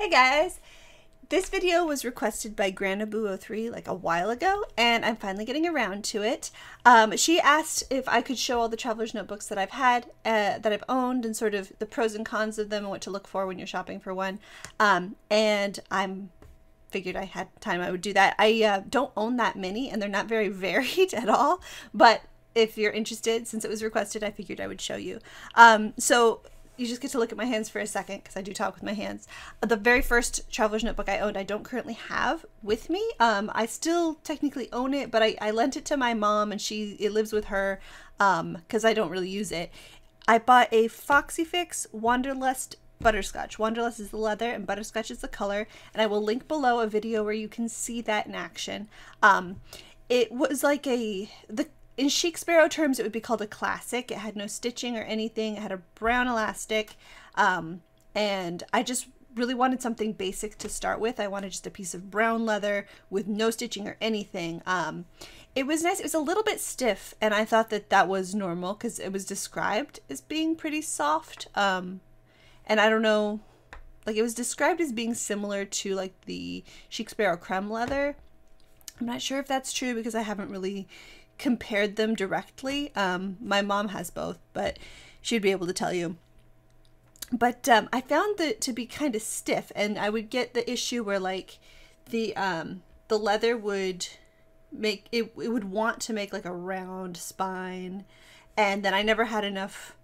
Hey guys! This video was requested by Granabu03 like a while ago, and I'm finally getting around to it. She asked if I could show all the traveler's notebooks that I've had, that I've owned, and sort of the pros and cons of them and what to look for when you're shopping for one. And I'm figured I had time I would do that. I don't own that many, and they're not very varied at all, but if you're interested, since it was requested, I figured I would show you. So you just get to look at my hands for a second, because I do talk with my hands. The very first traveler's notebook I owned, I don't currently have with me. I still technically own it, but I lent it to my mom, and it lives with her because I don't really use it. I bought a Foxy Fix Wanderlust Butterscotch. Wanderlust is the leather and Butterscotch is the color, and I will link below a video where you can see that in action. It was like in Chic Sparrow terms, it would be called a classic. It had no stitching or anything. It had a brown elastic, and I just really wanted something basic to start with. I wanted just a piece of brown leather with no stitching or anything. It was nice. It was a little bit stiff, and I thought that that was normal because it was described as being pretty soft, and I don't know, like it was described as being similar to like the Chic Sparrow creme leather. I'm not sure if that's true because I haven't really compared them directly. My mom has both, but she'd be able to tell you. But I found that to be kind of stiff, and I would get the issue where like the leather would make it would want to make like a round spine, and then I never had enough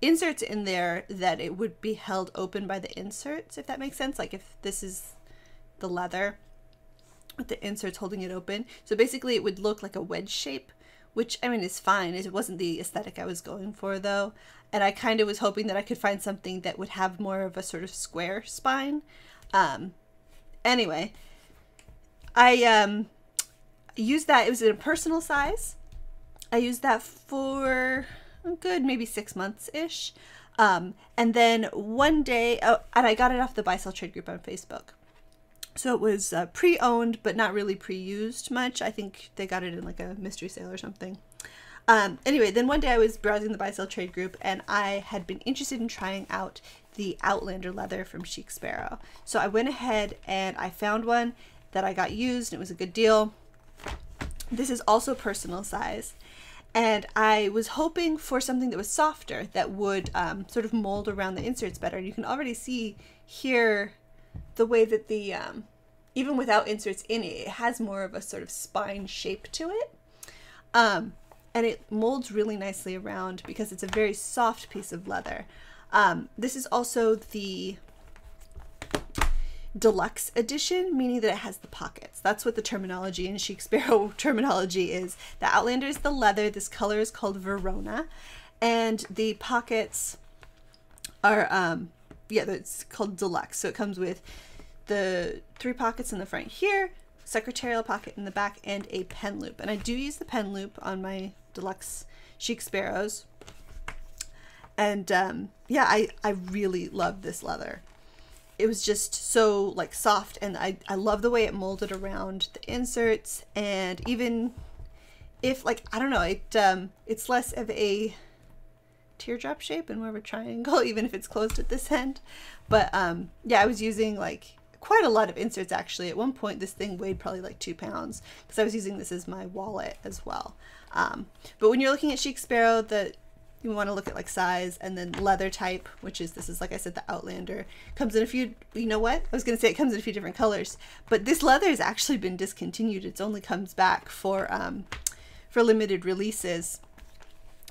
inserts in there that it would be held open by the inserts, if that makes sense. Like if this is the leather with the inserts holding it open, so basically it would look like a wedge shape, which I mean is fine. It wasn't the aesthetic I was going for though, and I kind of was hoping that I could find something that would have more of a sort of square spine. Anyway, I used that. It was in a personal size. I used that for a good maybe 6 months ish, and then one day, and I got it off the buy sell trade group on Facebook. So it was pre-owned, but not really pre-used much. I think they got it in like a mystery sale or something. Anyway, then one day I was browsing the buy-sell trade group, and I had been interested in trying out the Outlander leather from Chic Sparrow. So I went ahead and I found one that I got used, and it was a good deal. This is also personal size. And I was hoping for something that was softer, that would sort of mold around the inserts better. And you can already see here the way that the, even without inserts in it, it has more of a sort of spine shape to it. And it molds really nicely around because it's a very soft piece of leather. This is also the deluxe edition, meaning that it has the pockets. That's what the terminology in Chic Sparrow terminology is. The Outlander is the leather. This color is called Verona. And the pockets are, yeah, it's called deluxe. So it comes with the 3 pockets in the front here, secretarial pocket in the back, and a pen loop. And I do use the pen loop on my deluxe Chic Sparrows. And yeah, I really love this leather. It was just so like soft, and I love the way it molded around the inserts. And even if like, I don't know, it's less of a teardrop shape and more of a triangle, even if it's closed at this end. But yeah, I was using like quite a lot of inserts actually. At one point this thing weighed probably like 2 pounds because I was using this as my wallet as well. But when you're looking at Chic Sparrow, you want to look at like size, and then leather type, which is, this is like I said, the Outlander. Comes in a few, you know what? I was going to say it comes in a few different colors, but this leather has actually been discontinued. It only comes back for limited releases.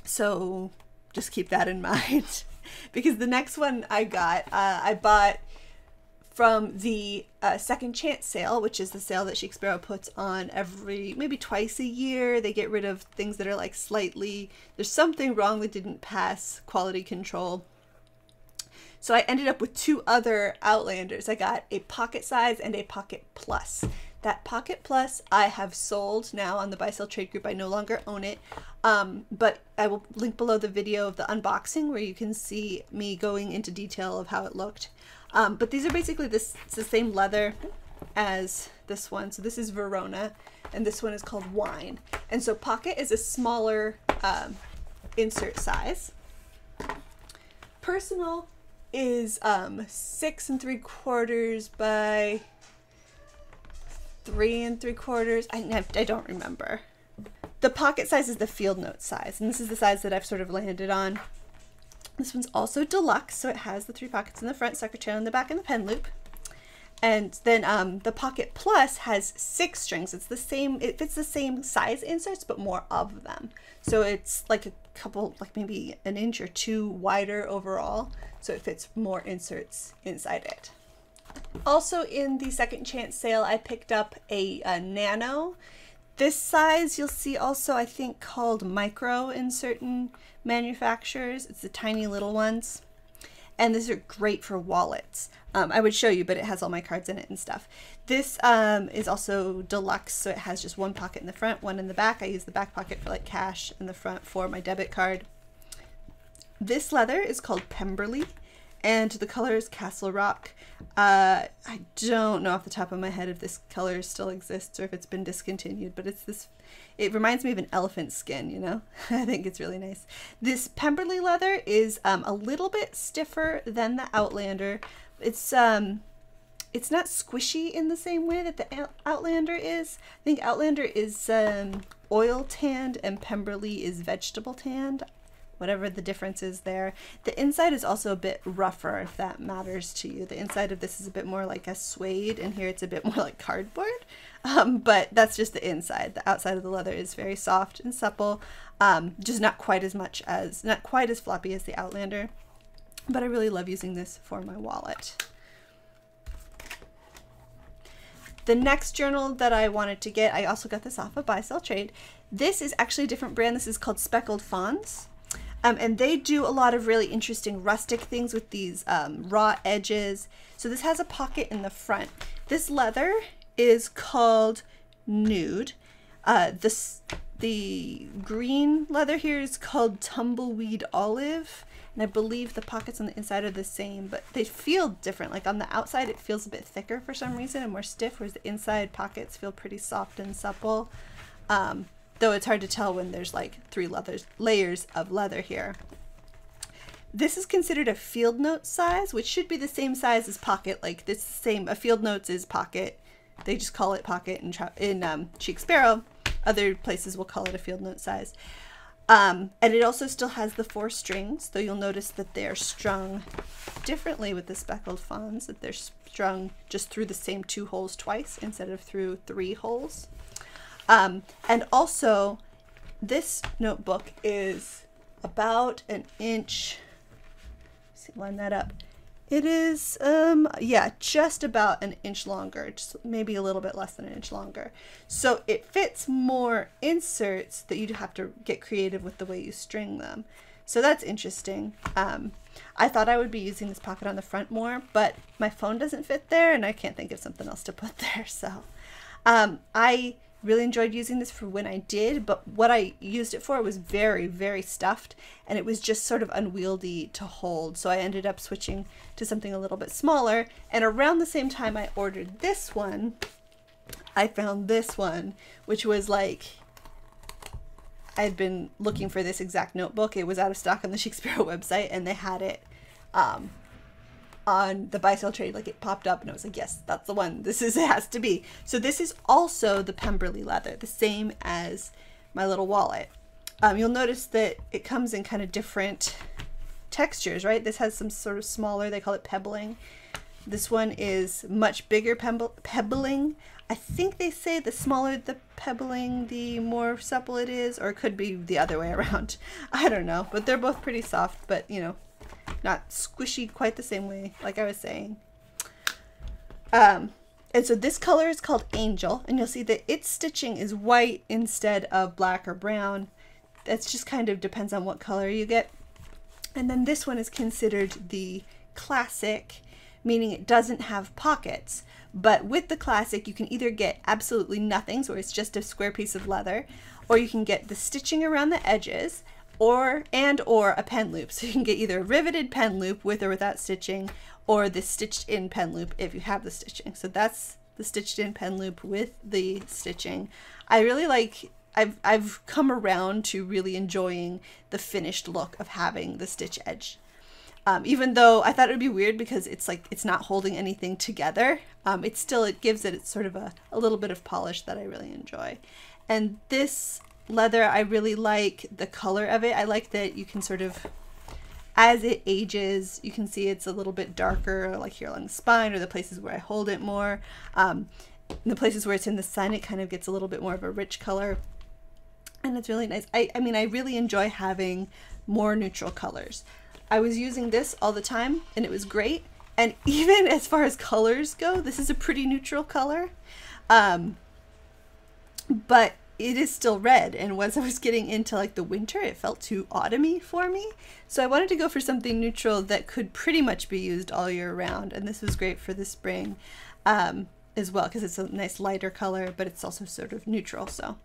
So just keep that in mind because the next one I got, I bought from the Second Chance sale, which is the sale that Chic Sparrow puts on every, maybe twice a year. They get rid of things that are like slightly, there's something wrong that didn't pass quality control. So I ended up with 2 other Outlanders. I got a pocket size and a pocket plus. That Pocket Plus I have sold now on the Buy Sell Trade Group. I no longer own it, but I will link below the video of the unboxing where you can see me going into detail of how it looked. But these are basically it's the same leather as this one. So this is Verona, and this one is called Wine. And so Pocket is a smaller insert size. Personal is 6 3/4 by 3 3/4. I don't remember. The pocket size is the field note size, and this is the size that I've sort of landed on. This one's also deluxe, so it has the 3 pockets in the front, sucker channel in the back, and the pen loop. And then the Pocket Plus has 6 strings. It's the same, it fits the same size inserts, but more of them. So it's like a couple, like maybe an inch or 2 wider overall. So it fits more inserts inside it. Also in the second chance sale, I picked up a nano. This size you'll see also, I think, called micro in certain manufacturers. It's the tiny little ones. And these are great for wallets. I would show you, but it has all my cards in it and stuff. This is also deluxe, so it has just 1 pocket in the front, 1 in the back. I use the back pocket for like cash and the front for my debit card. This leather is called Pemberley, and the color is Castle Rock. I don't know off the top of my head if this color still exists or if it's been discontinued, but it's this. It reminds me of an elephant skin, you know? I think it's really nice. This Pemberley leather is a little bit stiffer than the Outlander. It's not squishy in the same way that the Outlander is. I think Outlander is oil tanned and Pemberley is vegetable tanned, whatever the difference is there. The inside is also a bit rougher, if that matters to you. The inside of this is a bit more like a suede, and here it's a bit more like cardboard, but that's just the inside. The outside of the leather is very soft and supple, just not quite as floppy as the Outlander, but I really love using this for my wallet. The next journal that I wanted to get, I also got this off of Buy Sell Trade. This is actually a different brand. This is called Speckled Fawns. And they do a lot of really interesting rustic things with these raw edges. So this has a pocket in the front. This leather is called Nude. The green leather here is called Tumbleweed Olive. And I believe the pockets on the inside are the same, but they feel different. Like on the outside, it feels a bit thicker for some reason and more stiff, whereas the inside pockets feel pretty soft and supple. Though it's hard to tell when there's like 3 layers of leather here. This is considered a field note size, which should be the same size as pocket. Like this a field notes is pocket. They just call it pocket in Chic Sparrow. Other places will call it a field note size. And it also still has the 4 strings, though you'll notice that they're strung differently with the Speckled Fawns, that they're strung just through the same 2 holes twice instead of through 3 holes. And also, this notebook is about an inch. Let's see, line that up. It is, yeah, just about an inch longer, just maybe a little bit less than an inch longer. So it fits more inserts that you'd have to get creative with the way you string them. So that's interesting. I thought I would be using this pocket on the front more, but my phone doesn't fit there, and I can't think of something else to put there. So I really enjoyed using this for when I did, but what I used it for was very, very stuffed, and it was just sort of unwieldy to hold. So I ended up switching to something a little bit smaller, and around the same time I ordered this one, I found this one, which was like, I had been looking for this exact notebook. It was out of stock on the Chic Sparrow website, and they had it on the Buy Sell Trade. Like it popped up and I was like, yes, that's the one. This is, it has to be. So this is also the Pemberley leather, the same as my little wallet. You'll notice that it comes in kind of different textures, right? This has some sort of smaller, they call it pebbling. This one is much bigger pebbling. I think they say the smaller the pebbling, the more supple it is, or it could be the other way around. I don't know, but they're both pretty soft, but you know, not squishy quite the same way, like I was saying. And so this color is called Angel, and you'll see that its stitching is white instead of black or brown. That's just kind of depends on what color you get. And then this one is considered the classic, meaning it doesn't have pockets. But with the classic, you can either get absolutely nothing, so it's just a square piece of leather, or you can get the stitching around the edges, or a pen loop. So you can get either a riveted pen loop with or without stitching, or the stitched in pen loop if you have the stitching. So that's the stitched in pen loop with the stitching. I really like, I've come around to really enjoying the finished look of having the stitch edge. Even though I thought it would be weird because it's like it's not holding anything together, it gives it sort of a little bit of polish that I really enjoy. And this leather, I really like the color of it. I like that you can sort of, as it ages, you can see it's a little bit darker, like here along the spine or the places where I hold it more. In the places where it's in the sun, it kind of gets a little bit more of a rich color. And it's really nice. I mean, I really enjoy having more neutral colors. I was using this all the time and it was great. And even as far as colors go, this is a pretty neutral color. But it is still red. And once I was getting into like the winter, it felt too autumny for me. So I wanted to go for something neutral that could pretty much be used all year round. And this was great for the spring as well, because it's a nice lighter color, but it's also sort of neutral. So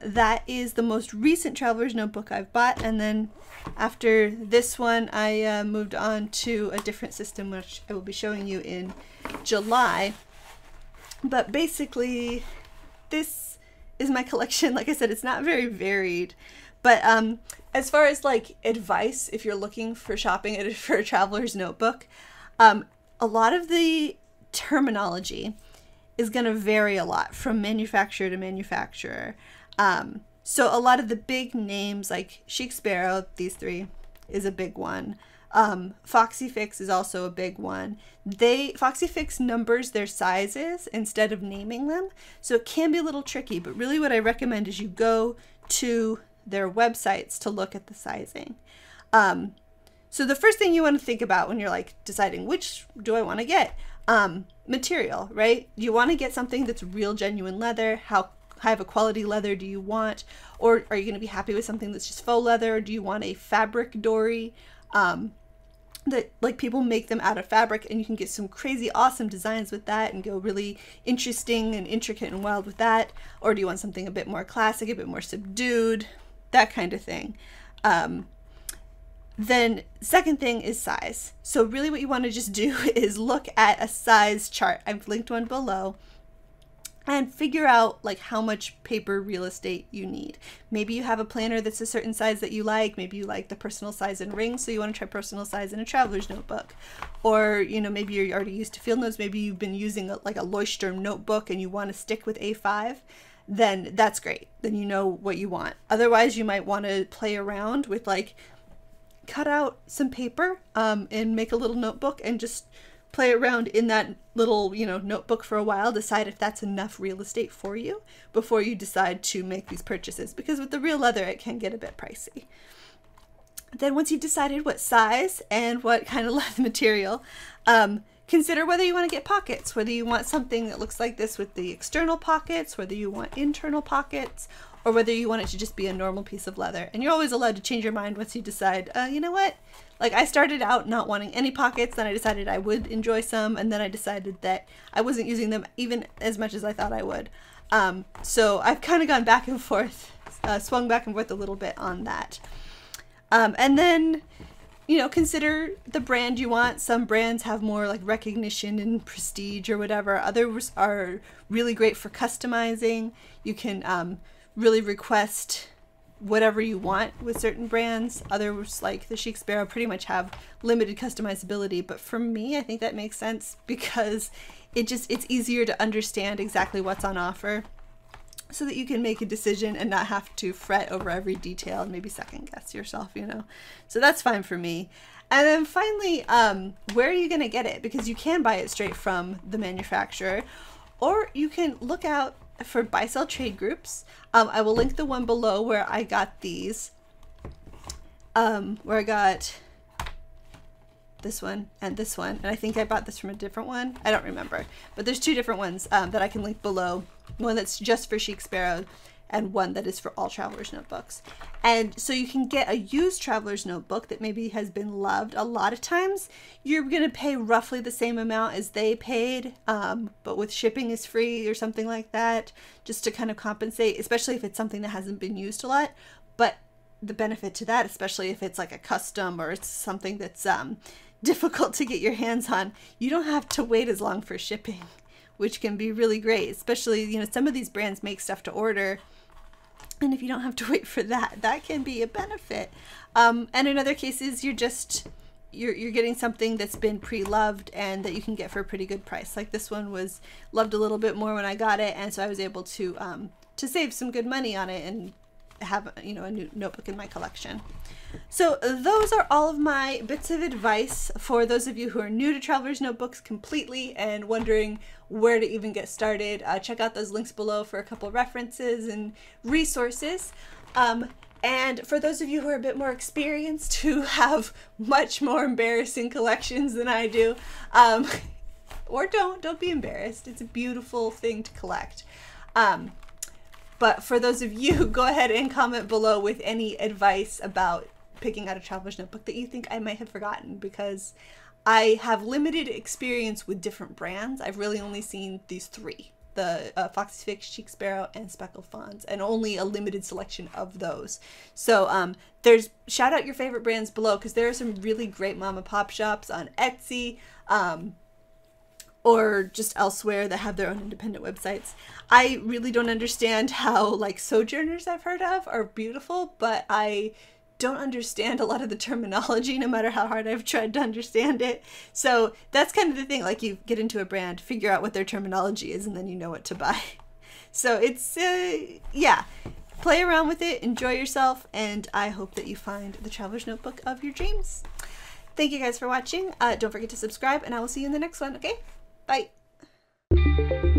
that is the most recent Traveler's Notebook I've bought. And then after this one, I moved on to a different system, which I will be showing you in July. But basically, this is my collection. Like I said, it's not very varied. But as far as like advice, if you're looking for shopping for a Traveler's Notebook, a lot of the terminology is going to vary a lot from manufacturer to manufacturer. So a lot of the big names like Chic Sparrow, these three, is a big one. Foxy Fix is also a big one. Foxy Fix numbers their sizes instead of naming them, so it can be a little tricky, but really what I recommend is you go to their websites to look at the sizing. So the first thing you want to think about when you're like deciding which do I want to get, material, right? You want to get something that's real, genuine leather. How high of a quality leather do you want? Or are you going to be happy with something that's just faux leather? Or do you want a fabric dory? That like people make them out of fabric and you can get some crazy awesome designs with that and go really interesting and intricate and wild with that. Or do you want something a bit more classic, a bit more subdued, that kind of thing. Then second thing is size. So really what you want to just do is look at a size chart. I've linked one below and figure out like how much paper real estate you need. Maybe you have a planner that's a certain size that you like. Maybe you like the personal size in rings, so you want to try personal size in a traveler's notebook. Or, you know, maybe you're already used to field notes. Maybe you've been using like a Leuchtturm notebook and you want to stick with A5. Then that's great. Then you know what you want. Otherwise, you might want to play around with like cut out some paper and make a little notebook and just play around in that little, you know, notebook for a while. Decide if that's enough real estate for you before you decide to make these purchases, because with the real leather it can get a bit pricey. Then once you've decided what size and what kind of leather material, consider whether you want to get pockets, whether you want something that looks like this with the external pockets, whether you want internal pockets, or whether you want it to just be a normal piece of leather. And you're always allowed to change your mind once you decide, you know what? Like I started out not wanting any pockets, then I decided I would enjoy some, and then I decided that I wasn't using them even as much as I thought I would. So I've kind of gone back and forth, swung back and forth a little bit on that. And then, you know, consider the brand you want. Some brands have more like recognition and prestige or whatever. Others are really great for customizing. You can really request whatever you want with certain brands. Others like the Chic Sparrow pretty much have limited customizability, but for me I think that makes sense because it's easier to understand exactly what's on offer so that you can make a decision and not have to fret over every detail and maybe second guess yourself, you know. So that's fine for me. And then finally, where are you going to get it? Because you can buy it straight from the manufacturer, or you can look out for buy-sell trade groups. I will link the one below where I got these, where I got this one and this one, and I think I bought this from a different one. I don't remember, but there's two different ones that I can link below. One that's just for Chic Sparrow and one that is for all traveler's notebooks. And so you can get a used traveler's notebook that maybe has been loved. A lot of times you're going to pay roughly the same amount as they paid, but with shipping is free or something like that, just to kind of compensate, especially if it's something that hasn't been used a lot. But the benefit to that, especially if it's like a custom or it's something that's difficult to get your hands on, you don't have to wait as long for shipping, which can be really great, especially, you know, some of these brands make stuff to order. And if you don't have to wait for that, that can be a benefit. And in other cases, you're just, you're getting something that's been pre-loved and that you can get for a pretty good price. Like this one was loved a little bit more when I got it, and so I was able to save some good money on it and have, you know, a new notebook in my collection. So those are all of my bits of advice for those of you who are new to Traveler's Notebooks completely and wondering where to even get started. Check out those links below for a couple references and resources. And for those of you who are a bit more experienced, who have much more embarrassing collections than I do, or don't be embarrassed. It's a beautiful thing to collect. But for those of you, go ahead and comment below with any advice about picking out a traveler's notebook that you think I might have forgotten, because I have limited experience with different brands. I've really only seen these three, the Foxy Fix, Chic Sparrow, and Speckled Fawns, and only a limited selection of those. So shout out your favorite brands below, because there are some really great mom and pop shops on Etsy, or just elsewhere that have their own independent websites. I really don't understand how, like, Sojourners I've heard of are beautiful, but I don't understand a lot of the terminology, no matter how hard I've tried to understand it. So that's kind of the thing, like, you get into a brand, figure out what their terminology is, and then you know what to buy. So it's, yeah, play around with it, enjoy yourself, and I hope that you find the Traveler's Notebook of your dreams. Thank you guys for watching. Don't forget to subscribe, and I will see you in the next one, okay? Bye.